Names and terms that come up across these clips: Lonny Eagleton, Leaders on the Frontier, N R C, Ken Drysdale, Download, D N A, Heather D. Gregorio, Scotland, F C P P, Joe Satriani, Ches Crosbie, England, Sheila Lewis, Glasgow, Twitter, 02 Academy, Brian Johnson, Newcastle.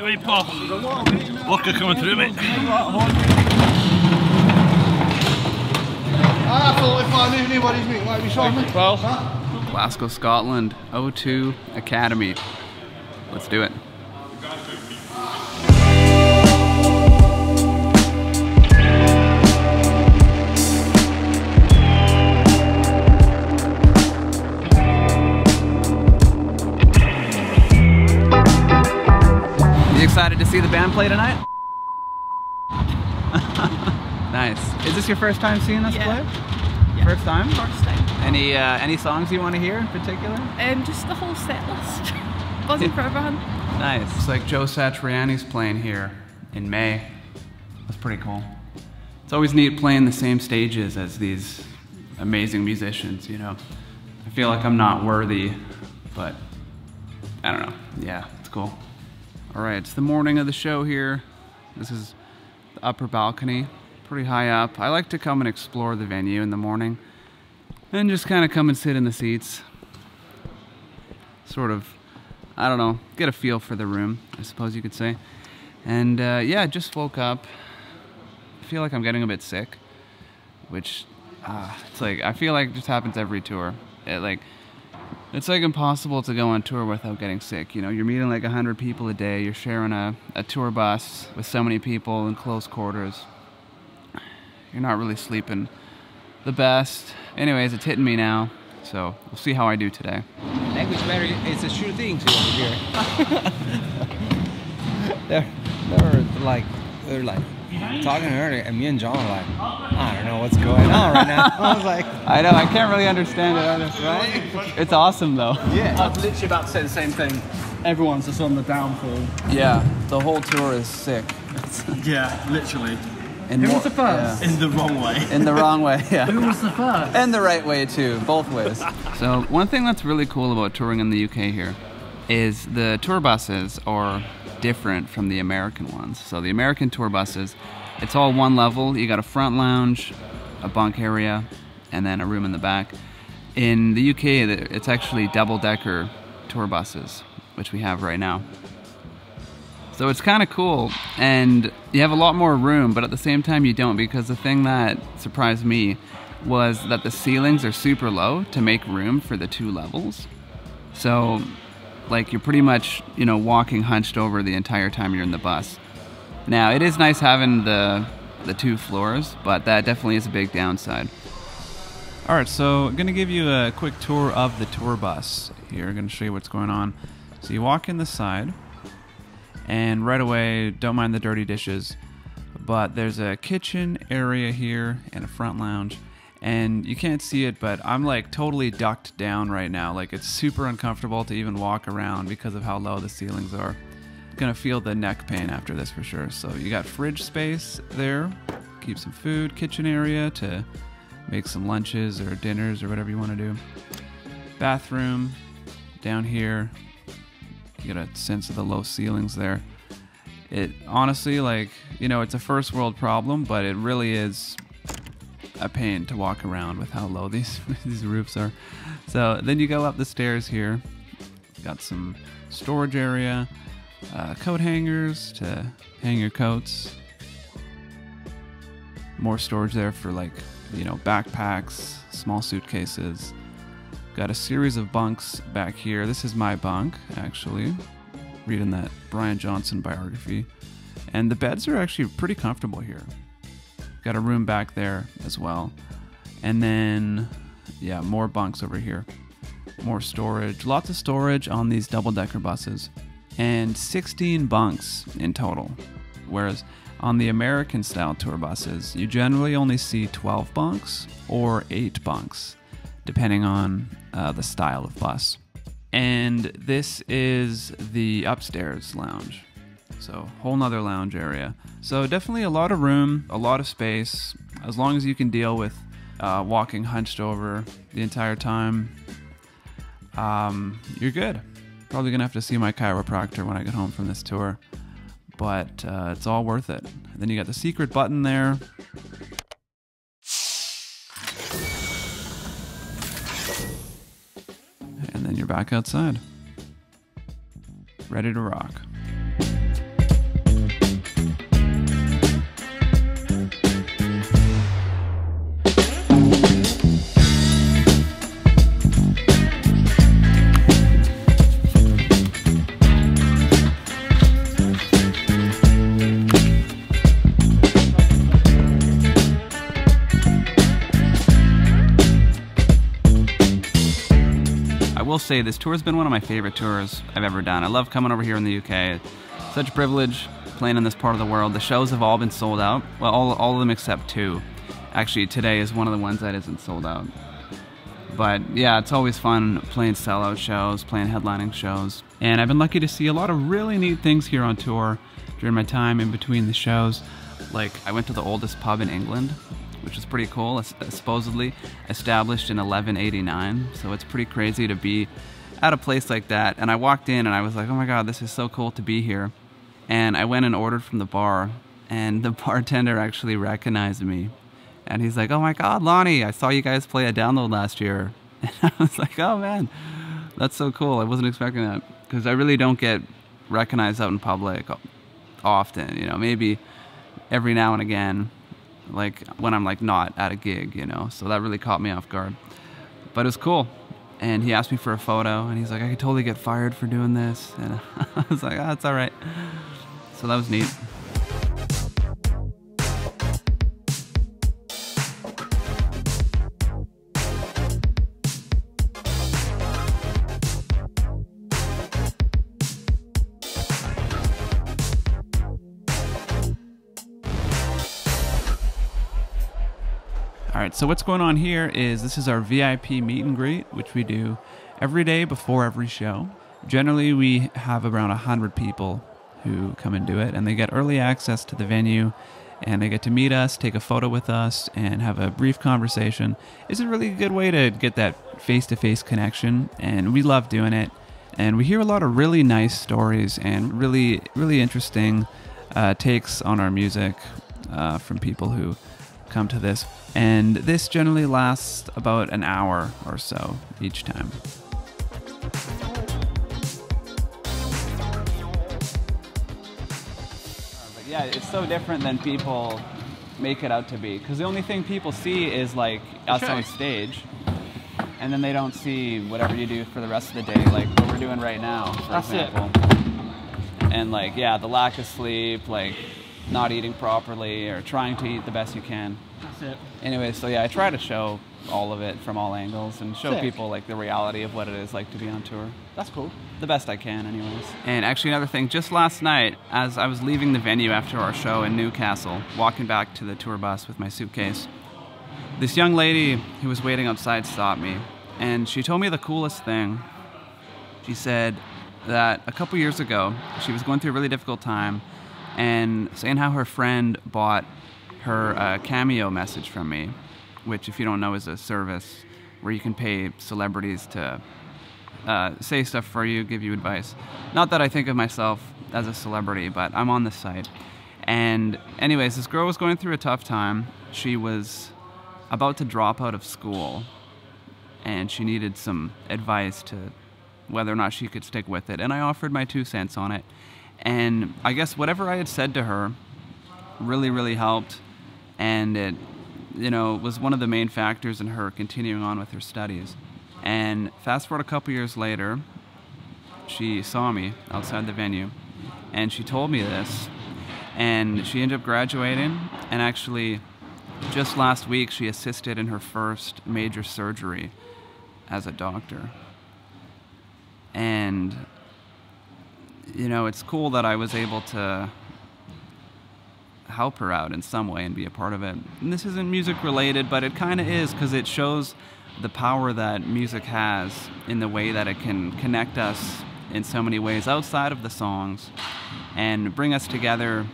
Right way, Paul. Worker coming through, mate. Glasgow, Scotland, 02 Academy. Let's do it. Excited to see the band play tonight? Nice. Is this your first time seeing us play? Yeah. First time? First time. Any songs you want to hear in particular? Just the whole set list. Buzzing for everyone. Nice. It's like Joe Satriani's playing here in May. That's pretty cool. It's always neat playing the same stages as these amazing musicians, you know. I feel like I'm not worthy, but I don't know. Yeah, it's cool. Alright, it's the morning of the show here. This is the upper balcony, pretty high up. I like to come and explore the venue in the morning and just kind of come and sit in the seats. Sort of, I don't know, get a feel for the room, I suppose you could say. And yeah, I just woke up. I feel like I'm getting a bit sick, which it's like, I feel like it just happens every tour. It's like impossible to go on tour without getting sick, you know. You're meeting like 100 people a day, you're sharing a tour bus with so many people in close quarters. You're not really sleeping the best. Anyways, it's hitting me now, so we'll see how I do today. Language barrier is a sure thing to over here. they're like talking to her, and me and John are like, I don't know what's going on right now. I was like, I know, I can't really understand it, honestly, right? It's awesome though. Yeah. I was literally about to say the same thing. Everyone's just on the downfall. Yeah, the whole tour is sick. Yeah, literally. Who was the first? Yeah. In the wrong way. In the wrong way, yeah. Who was the first? And the right way too, both ways. So one thing that's really cool about touring in the UK here is the tour buses are different from the American ones. So the American tour buses, it's all one level. You got a front lounge, a bunk area, and then a room in the back. In the UK, it's actually double-decker tour buses, which we have right now. So it's kind of cool, and you have a lot more room, but at the same time you don't, because the thing that surprised me was that the ceilings are super low to make room for the two levels. So like you're pretty much, you know, walking hunched over the entire time you're in the bus. Now it is nice having the two floors, but that definitely is a big downside. All right, so I'm gonna give you a quick tour of the tour bus here. I'm gonna show you what's going on. So you walk in the side, and right away, don't mind the dirty dishes, but there's a kitchen area here and a front lounge. And you can't see it, but I'm like totally ducked down right now. Like it's super uncomfortable to even walk around because of how low the ceilings are. Gonna feel the neck pain after this for sure. So you got fridge space there, keep some food, kitchen area to make some lunches or dinners or whatever you want to do. Bathroom down here, you get a sense of the low ceilings there. It honestly, like, you know, it's a first world problem, but it really is a pain to walk around with how low these these roofs are. So then you go up the stairs here. Got some storage area, coat hangers to hang your coats. More storage there for, like, you know, backpacks, small suitcases. Got a series of bunks back here. This is my bunk, actually. Reading that Brian Johnson biography. And the beds are actually pretty comfortable here. Got a room back there as well. And then, yeah, more bunks over here. More storage, lots of storage on these double-decker buses. And 16 bunks in total. Whereas on the American-style tour buses, you generally only see 12 bunks or 8 bunks, depending on the style of bus. And this is the upstairs lounge. So whole nother lounge area. So definitely a lot of room, a lot of space, as long as you can deal with walking hunched over the entire time, you're good. Probably gonna have to see my chiropractor when I get home from this tour, but it's all worth it. And then you got the secret button there. And then you're back outside, ready to rock. will say this tour has been one of my favorite tours I've ever done. I love coming over here in the UK. It's such a privilege playing in this part of the world. The shows have all been sold out. Well, all of them except two. Actually, today is one of the ones that isn't sold out. But yeah, it's always fun playing sellout shows, playing headlining shows. And I've been lucky to see a lot of really neat things here on tour during my time in between the shows. Like, I went to the oldest pub in England, which is pretty cool. It's supposedly established in 1189, so it's pretty crazy to be at a place like that. And I walked in and I was like, oh my god, this is so cool to be here. And I went and ordered from the bar, and the bartender actually recognized me. And he's like, oh my god, Lonny, I saw you guys play at Download last year. And I was like, oh man, that's so cool. I wasn't expecting that, because I really don't get recognized out in public often, you know, maybe every now and again, like when I'm like not at a gig, you know. So that really caught me off guard, but it was cool. And he asked me for a photo, and he's like, I could totally get fired for doing this. And I was like, oh, it's all right. So that was neat. Alright, so what's going on here is this is our VIP meet and greet, which we do every day before every show. Generally, we have around 100 people who come and do it, and they get early access to the venue, and they get to meet us, take a photo with us, and have a brief conversation. It's a really good way to get that face-to-face connection, and we love doing it. And we hear a lot of really nice stories and really, really interesting takes on our music from people who come to this, and this generally lasts about an hour or so each time. But yeah, it's so different than people make it out to be, because the only thing people see is like us on stage, and then they don't see whatever you do for the rest of the day, like what we're doing right now, for example. And like, yeah, the lack of sleep, like not eating properly or trying to eat the best you can. That's it. Anyway, so yeah, I try to show all of it from all angles and show people like the reality of what it is like to be on tour. That's cool. The best I can anyways. And actually another thing, just last night, as I was leaving the venue after our show in Newcastle, walking back to the tour bus with my suitcase, this young lady who was waiting outside stopped me, and she told me the coolest thing. She said that a couple years ago, she was going through a really difficult time, and saying how her friend bought her Cameo message from me, which, if you don't know, is a service where you can pay celebrities to say stuff for you, give you advice. Not that I think of myself as a celebrity, but I'm on the site. And anyways, this girl was going through a tough time. She was about to drop out of school, and she needed some advice to whether or not she could stick with it. And I offered my 2 cents on it. And I guess whatever I had said to her really, really helped, and it, you know, was one of the main factors in her continuing on with her studies. And fast forward a couple years later, she saw me outside the venue, and she told me this, and she ended up graduating, and actually just last week she assisted in her first major surgery as a doctor. And you know, it's cool that I was able to help her out in some way and be a part of it. And this isn't music related, but it kind of is, because it shows the power that music has in the way that it can connect us in so many ways outside of the songs and bring us together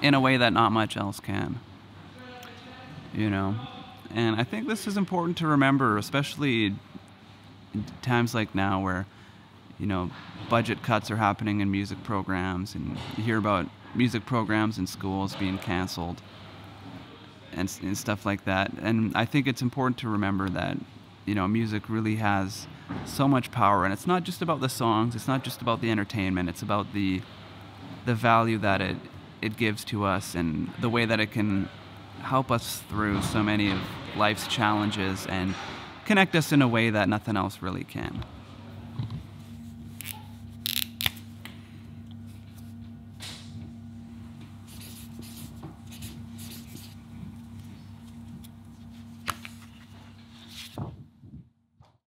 in a way that not much else can, you know. And I think this is important to remember, especially in times like now where, you know, budget cuts are happening in music programs, and you hear about music programs in schools being canceled and stuff like that. And I think it's important to remember that, you know, music really has so much power, and it's not just about the songs, it's not just about the entertainment, it's about the value that it gives to us, and the way that it can help us through so many of life's challenges and connect us in a way that nothing else really can.